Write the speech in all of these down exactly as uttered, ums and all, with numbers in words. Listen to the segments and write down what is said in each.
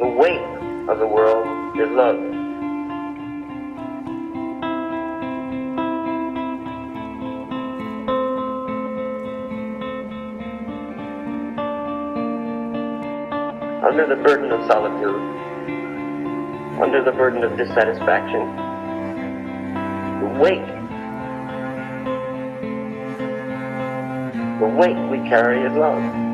The weight of the world is love. Under the burden of solitude, under the burden of dissatisfaction, the weight, the weight we carry is love.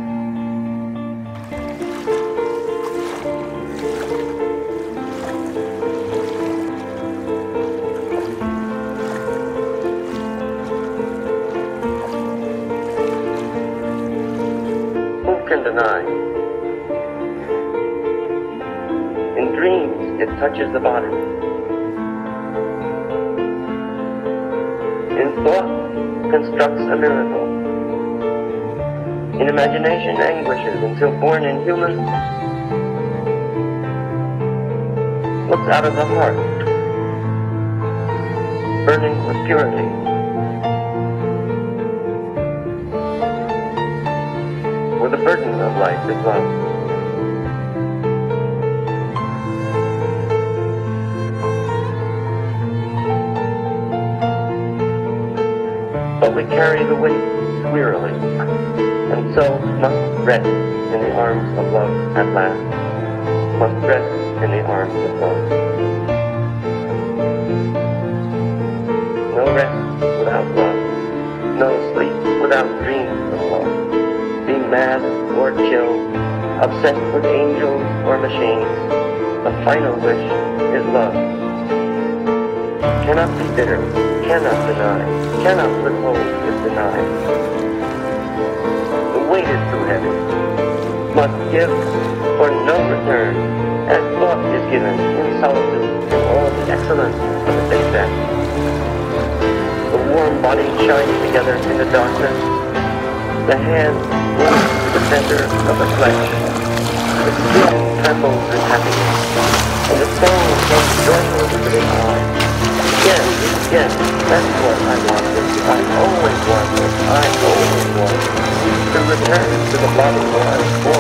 Deny. In dreams, it touches the body. In thought, constructs a miracle. In imagination, anguishes until born inhuman, looks out of the heart, burning with purity. For the burden of life is love. But we carry the weight wearily, and so must rest in the arms of love at last, must rest in the arms of love. No rest without love, no sleep without dreams of love. Mad or chilled, obsessed with angels or machines, the final wish is love. Cannot be bitter, cannot deny, cannot withhold if denied. The weight is too heavy, must give for no return, as thought is given in solitude to all the excellence of its defect. The warm body shines together in the darkness. The hand looks to the center of the flesh. The skin trembles in happiness, and the soul comes joyful to the eye. Yes, yes, that's what I wanted. I always wanted. I always wanted to return to the body where I was born.